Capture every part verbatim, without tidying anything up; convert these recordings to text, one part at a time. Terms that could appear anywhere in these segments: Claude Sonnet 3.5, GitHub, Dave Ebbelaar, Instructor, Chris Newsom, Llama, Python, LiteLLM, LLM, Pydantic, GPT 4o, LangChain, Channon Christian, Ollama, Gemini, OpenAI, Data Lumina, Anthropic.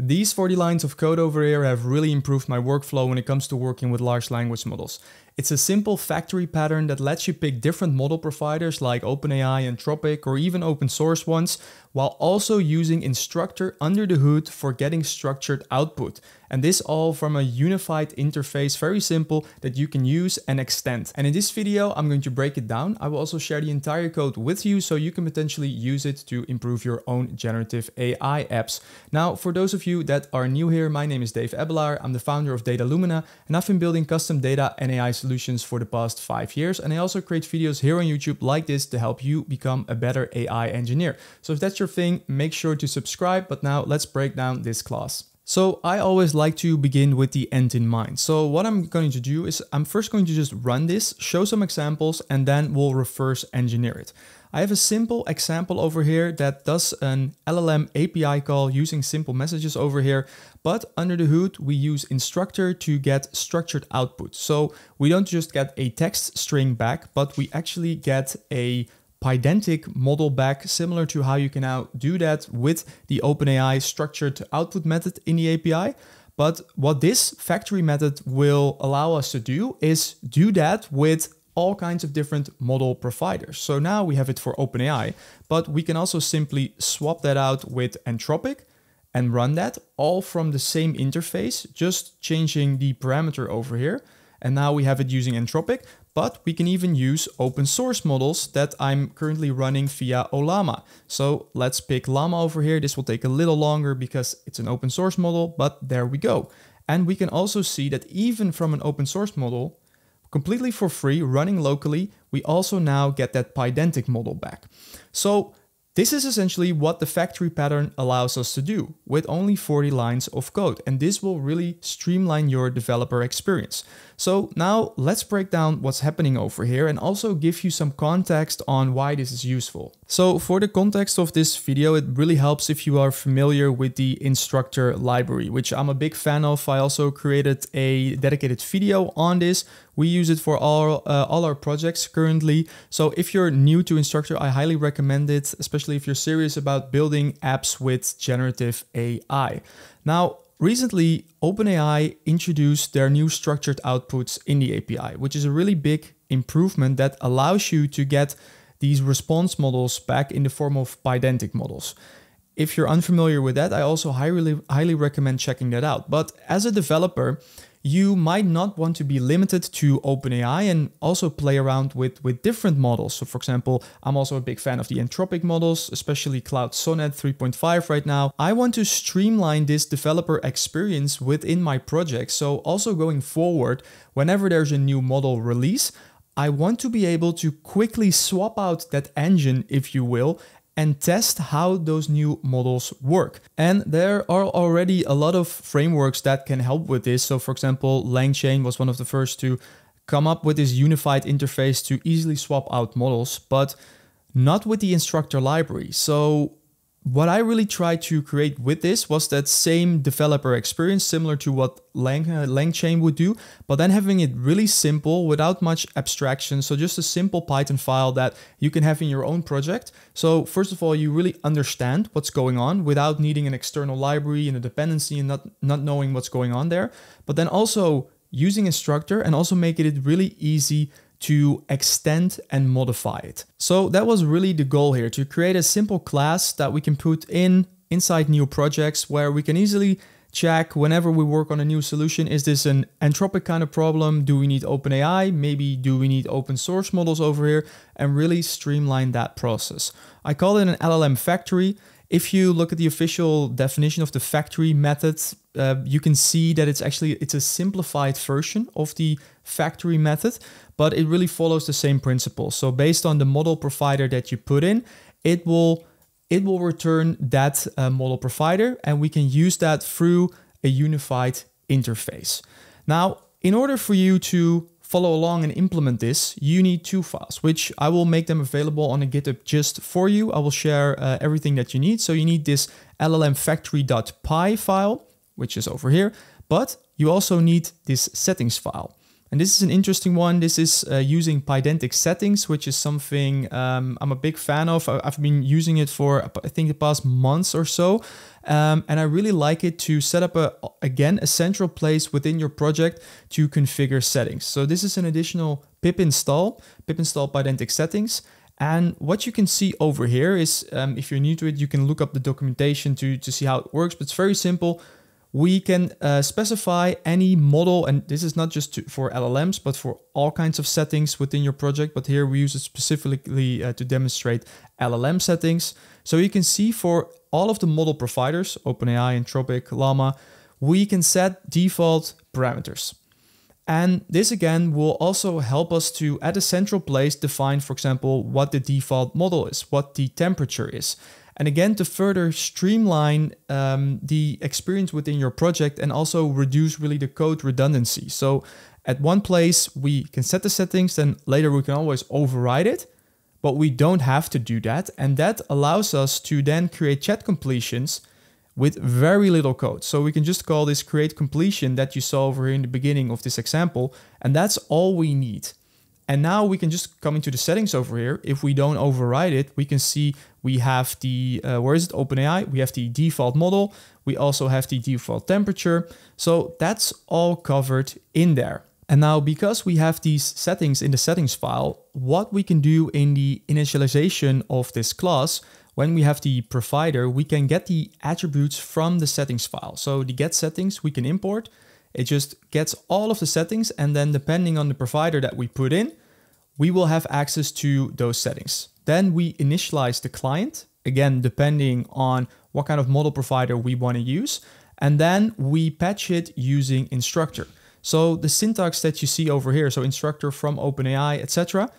These forty lines of code over here have really improved my workflow when it comes to working with large language models. It's a simple factory pattern that lets you pick different model providers like OpenAI, Anthropic, or even open source ones, while also using Instructor under the hood for getting structured output. And this all from a unified interface, very simple, that you can use and extend. And in this video, I'm going to break it down. I will also share the entire code with you so you can potentially use it to improve your own generative A I apps. Now, for those of you that are new here, my name is Dave Ebbelaar. I'm the founder of Data Lumina, and I've been building custom data and A I solutions for the past five years. And I also create videos here on YouTube like this to help you become a better A I engineer. So if that's your thing, make sure to subscribe. But now let's break down this class. So I always like to begin with the end in mind. So what I'm going to do is I'm first going to just run this, show some examples, and then we'll reverse engineer it. I have a simple example over here that does an L L M A P I call using simple messages over here, but under the hood, we use Instructor to get structured output. So we don't just get a text string back, but we actually get a Pydantic model back, similar to how you can now do that with the OpenAI structured output method in the A P I. But what this factory method will allow us to do is do that with all kinds of different model providers. So now we have it for OpenAI, but we can also simply swap that out with Anthropic and run that all from the same interface, just changing the parameter over here. And now we have it using Anthropic, but we can even use open source models that I'm currently running via Ollama. So let's pick Llama over here. This will take a little longer because it's an open source model, but there we go. And we can also see that even from an open source model, completely for free, running locally, we also now get that Pydantic model back. So this is essentially what the factory pattern allows us to do with only forty lines of code. And this will really streamline your developer experience. So now let's break down what's happening over here and also give you some context on why this is useful. So for the context of this video, it really helps if you are familiar with the Instructor library, which I'm a big fan of. I also created a dedicated video on this. We use it for all, uh, all our projects currently. So if you're new to Instructor, I highly recommend it, especially if you're serious about building apps with generative A I. Now, recently, OpenAI introduced their new structured outputs in the A P I, which is a really big improvement that allows you to get these response models back in the form of Pydantic models. If you're unfamiliar with that, I also highly, highly recommend checking that out. But as a developer, you might not want to be limited to OpenAI and also play around with, with different models. So for example, I'm also a big fan of the Anthropic models, especially Claude Sonnet three point five right now. I want to streamline this developer experience within my project. So also going forward, whenever there's a new model release, I want to be able to quickly swap out that engine, if you will, and test how those new models work. And there are already a lot of frameworks that can help with this. So for example, LangChain was one of the first to come up with this unified interface to easily swap out models, but not with the Instructor library. So what I really tried to create with this was that same developer experience, similar to what Lang, uh, LangChain would do, but then having it really simple without much abstraction. So just a simple Python file that you can have in your own project. So first of all, you really understand what's going on without needing an external library and a dependency and not, not knowing what's going on there. But then also using Instructor and also making it really easy to extend and modify it. So that was really the goal here, to create a simple class that we can put in inside new projects where we can easily check whenever we work on a new solution, is this an Anthropic kind of problem? Do we need OpenAI? Maybe do we need open source models over here? And really streamline that process. I call it an L L M factory. If you look at the official definition of the factory method, uh, you can see that it's actually, it's a simplified version of the factory method, but it really follows the same principle. So based on the model provider that you put in, it will, it will return that uh, model provider, and we can use that through a unified interface. Now, in order for you to follow along and implement this, you need two files, which I will make them available on a GitHub just for you. I will share uh, everything that you need. So you need this L L M factory dot P Y file, which is over here, but you also need this settings file. And this is an interesting one. This is uh, using Pydantic settings, which is something um, I'm a big fan of. I've been using it for, I think, the past months or so. Um, and I really like it to set up, a again, a central place within your project to configure settings. So this is an additional pip install, pip install Pydantic settings. And what you can see over here is, um, if you're new to it, you can look up the documentation to, to see how it works, but it's very simple. We can uh, specify any model, and this is not just to, for L L Ms, but for all kinds of settings within your project. But here we use it specifically uh, to demonstrate L L M settings. So you can see for all of the model providers, OpenAI, Anthropic, Llama, we can set default parameters. And this again will also help us to, at a central place, define, for example, what the default model is, what the temperature is. And again, to further streamline um, the experience within your project and also reduce really the code redundancy. So at one place, we can set the settings, then later we can always override it, but we don't have to do that. And that allows us to then create chat completions with very little code. So we can just call this create completion that you saw over here in the beginning of this example, and that's all we need. And now we can just come into the settings over here. If we don't override it, we can see we have the, uh, where is it, OpenAI, we have the default model, we also have the default temperature. So that's all covered in there. And now because we have these settings in the settings file, what we can do in the initialization of this class, when we have the provider, we can get the attributes from the settings file. So the get settings we can import. It just gets all of the settings, and then depending on the provider that we put in, we will have access to those settings. Then we initialize the client, again, depending on what kind of model provider we want to use, and then we patch it using Instructor. So the syntax that you see over here, so Instructor from OpenAI, et cetera,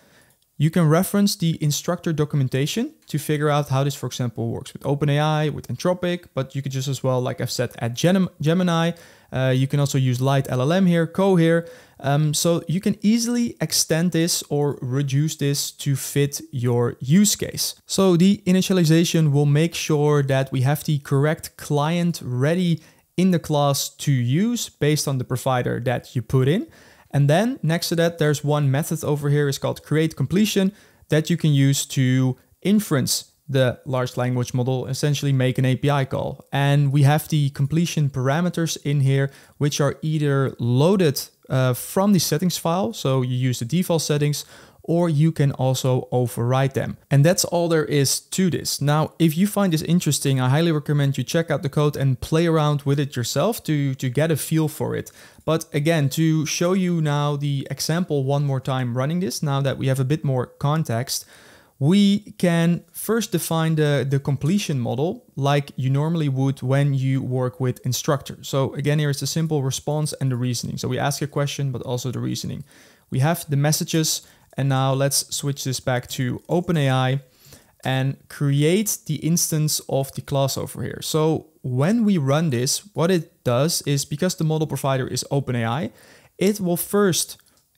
you can reference the Instructor documentation to figure out how this, for example, works with OpenAI, with Anthropic, but you could just as well, like I've said, at Gemini. Uh, you can also use LiteLLM here, Co here. Um, so you can easily extend this or reduce this to fit your use case. So the initialization will make sure that we have the correct client ready in the class to use based on the provider that you put in. And then next to that, there's one method over here, it's called create completion, that you can use to inference the large language model, essentially make an A P I call. And we have the completion parameters in here, which are either loaded uh, from the settings file, so you use the default settings, or you can also override them. And that's all there is to this. Now, if you find this interesting, I highly recommend you check out the code and play around with it yourself to, to get a feel for it. But again, to show you now the example one more time running this, now that we have a bit more context, we can first define the, the completion model like you normally would when you work with Instructor. So again, here is the simple response and the reasoning. So we ask a question, but also the reasoning. We have the messages, and now let's switch this back to OpenAI and create the instance of the class over here. So when we run this, what it does is, because the model provider is OpenAI, it will first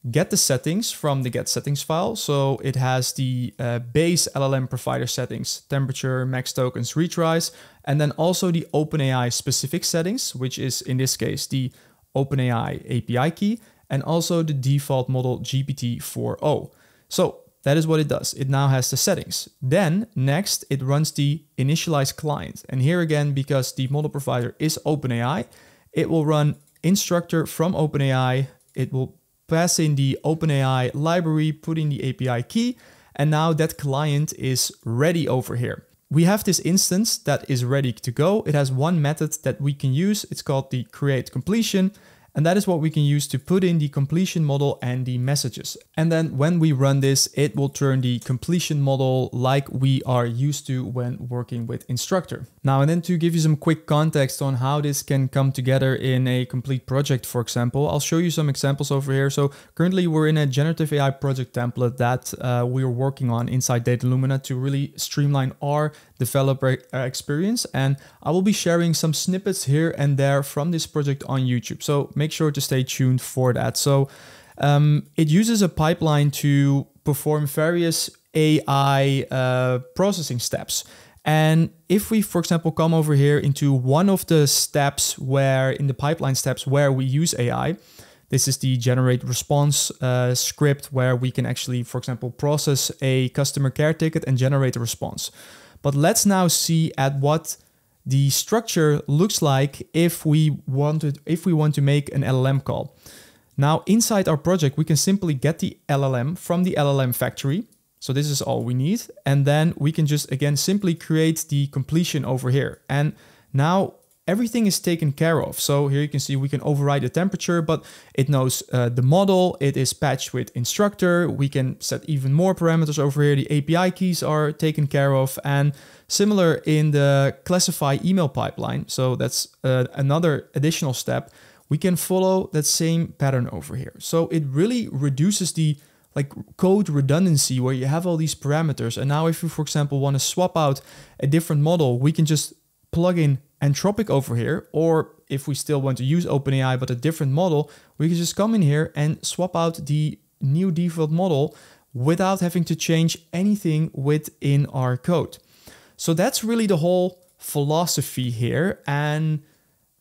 get the settings from the get settings file. So it has the uh, base L L M provider settings, temperature, max tokens, retries, and then also the OpenAI specific settings, which is in this case the OpenAI A P I key, and also the default model G P T four o. So that is what it does. It now has the settings. Then next it runs the initialize client. And here again, because the model provider is OpenAI, it will run Instructor from OpenAI. It will pass in the OpenAI library, put in the A P I key, and now that client is ready over here. We have this instance that is ready to go. It has one method that we can use. It's called the create completion. And that is what we can use to put in the completion model and the messages. And then when we run this, it will turn the completion model like we are used to when working with Instructor. Now, and then to give you some quick context on how this can come together in a complete project, for example, I'll show you some examples over here. So currently we're in a generative A I project template that uh, we're working on inside Data Lumina to really streamline our developer experience. And I will be sharing some snippets here and there from this project on YouTube. So make sure to stay tuned for that. So um, it uses a pipeline to perform various A I uh, processing steps. And if we, for example, come over here into one of the steps where in the pipeline steps where we use A I, This is the generate response uh, script where we can actually, for example, process a customer care ticket and generate a response. But let's now see at what the structure looks like if we wanted, if we want to make an L L M call. Now, inside our project, we can simply get the L L M from the L L M factory. So this is all we need. And then we can just, again, simply create the completion over here. And now everything is taken care of. So here you can see we can override the temperature, but it knows uh, the model. It is patched with instructor. We can set even more parameters over here. The A P I keys are taken care of, and similar in the classify email pipeline. So that's uh, another additional step. We can follow that same pattern over here. So it really reduces the like code redundancy where you have all these parameters. And now if you, for example, want to swap out a different model, we can just plug in Anthropic over here, or if we still want to use OpenAI but a different model, we can just come in here and swap out the new default model without having to change anything within our code. So that's really the whole philosophy here, and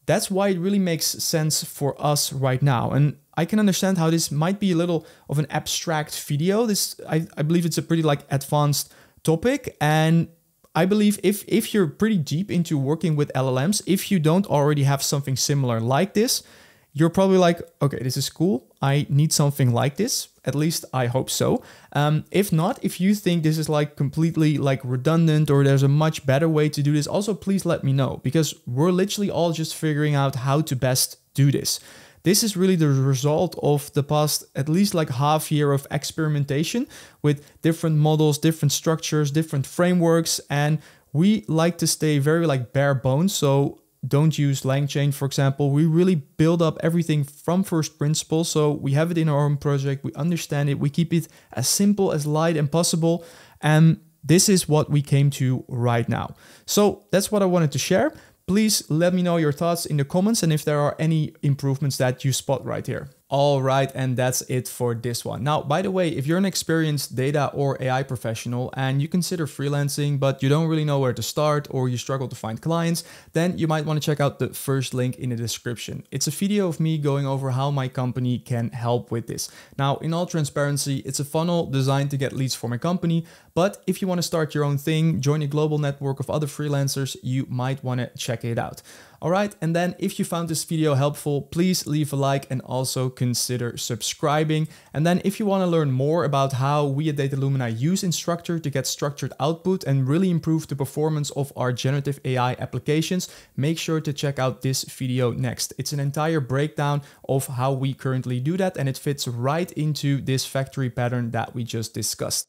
that's why it really makes sense for us right now. And I can understand how this might be a little of an abstract video. This, I, I believe it's a pretty like advanced topic, and I believe if, if you're pretty deep into working with L L Ms, if you don't already have something similar like this, you're probably like, okay, this is cool. I need something like this. At least I hope so. Um, if not, if you think this is like completely like redundant or there's a much better way to do this, also please let me know, because we're literally all just figuring out how to best do this. This is really the result of the past, at least like half year of experimentation with different models, different structures, different frameworks. And we like to stay very like bare bones. So don't use LangChain, for example. We really build up everything from first principle. So we have it in our own project. We understand it. We keep it as simple, as light and possible. And this is what we came to right now. So that's what I wanted to share. Please let me know your thoughts in the comments and if there are any improvements that you spot right here. All right, and that's it for this one. Now, by the way, if you're an experienced data or A I professional and you consider freelancing, but you don't really know where to start or you struggle to find clients, then you might want to check out the first link in the description. It's a video of me going over how my company can help with this. Now, in all transparency, it's a funnel designed to get leads for my company, but if you want to start your own thing, join a global network of other freelancers, you might want to check it out. All right, and then if you found this video helpful, please leave a like and also consider subscribing. And then if you want to learn more about how we at Data Lumina use Instructor to get structured output and really improve the performance of our generative A I applications, make sure to check out this video next. It's an entire breakdown of how we currently do that, and it fits right into this factory pattern that we just discussed.